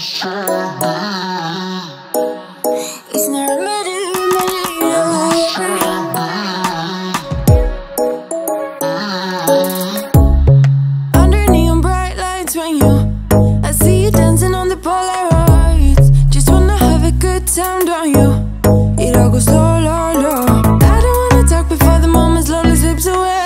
Under neon bright lights when you I see you dancing on the Polaroids. Just wanna have a good time, don't you? It all goes low, low, low. I don't wanna talk before the moment slowly slips away.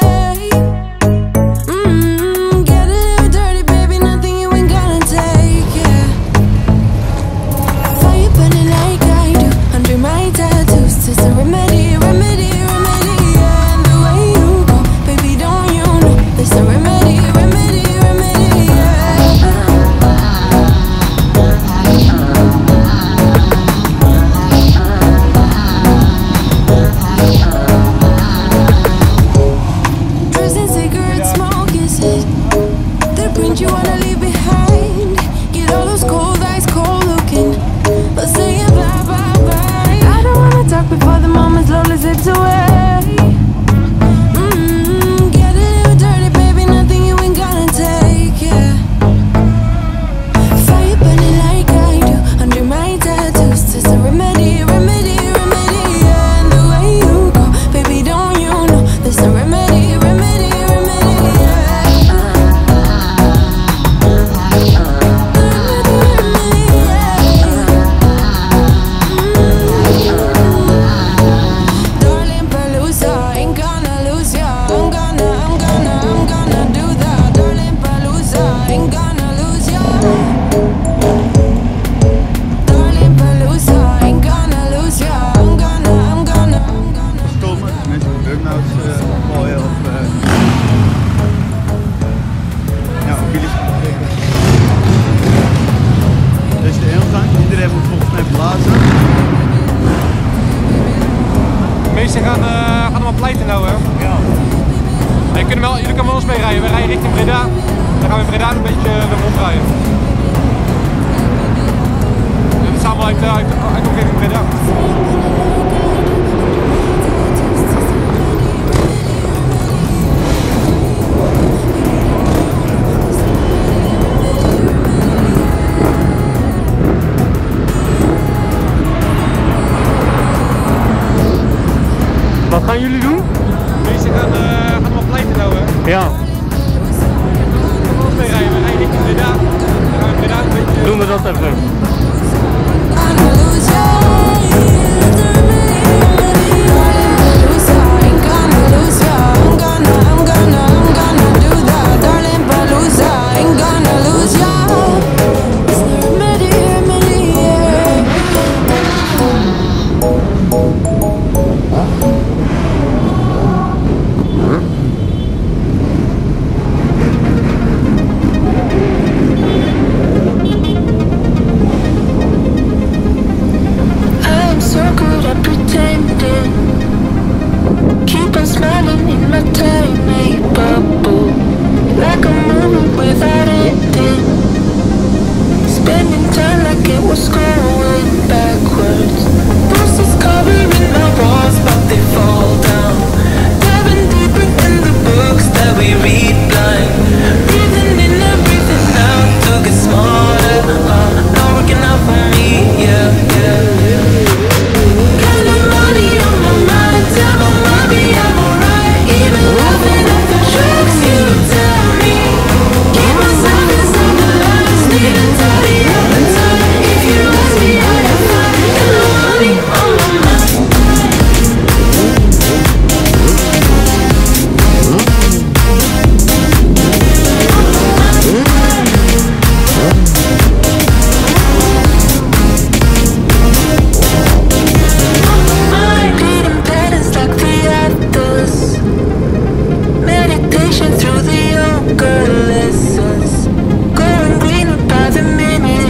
Ze gaan allemaal pleiten nou, hè? Ja. Nee, jullie kunnen wel ons mee rijden. We rijden richting Breda. Dan gaan we in Breda een beetje rondrijden. We zijn allemaal uit de omgeving Breda. Wat gaan jullie doen? Deze gaan allemaal pleiten houden. Ja. We rijden richting Breda. Dan gaan we Breda een beetje... Doen we dat even. Through the yoga lessons, going green by the minute.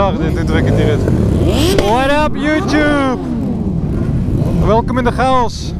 zag dit, toen trok ik het hier uit. What up YouTube? Welkom in de chaos.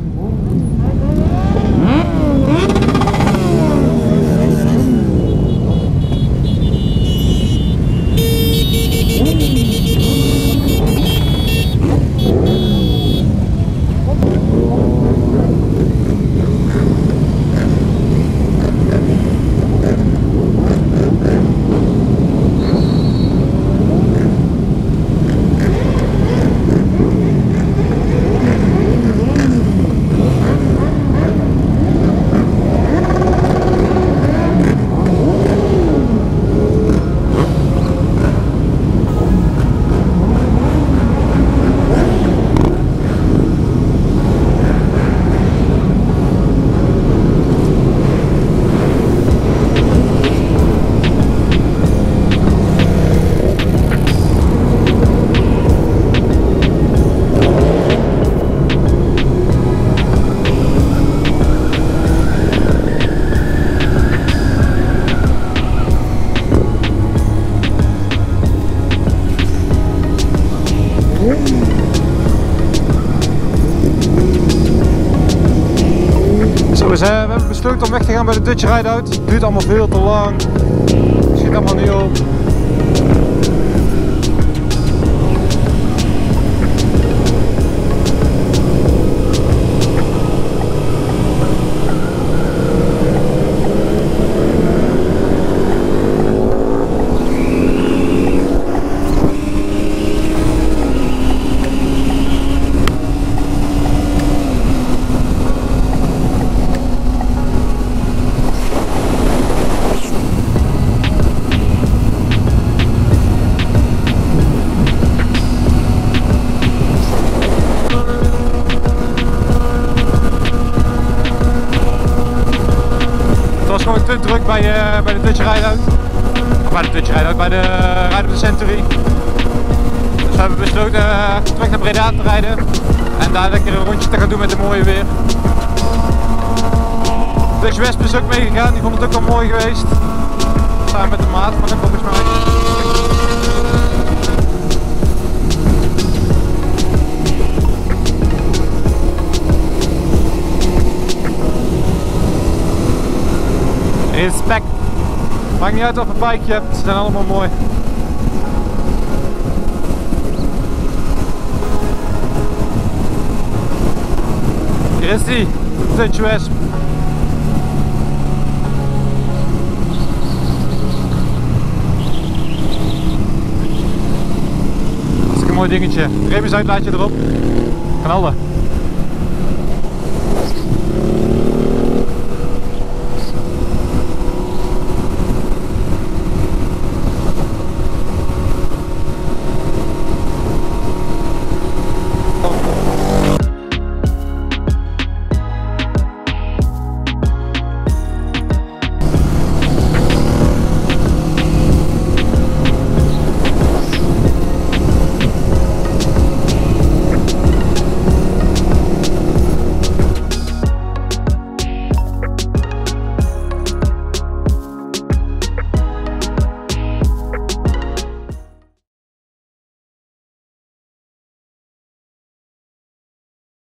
Dus we hebben besloten om weg te gaan bij de Dutch Rideout. Het duurt allemaal veel te lang. Het schiet allemaal niet op. Het was gewoon te druk bij de Dutch Rideout. Of bij de Dutch Rideout, bij de Ride of the Century. Dus we hebben besloten terug naar Breda te rijden. En daar lekker een rondje te gaan doen met het mooie weer. Dutchwesp is ook meegegaan, die vond het ook wel mooi geweest. Samen met de maat van de volgens mij. Respect! Maakt niet uit of je een bike hebt, ze zijn allemaal mooi. Hier is die, Dutchwesp. Dat is een mooi dingetje. Remisuitlaatje erop. Knallen.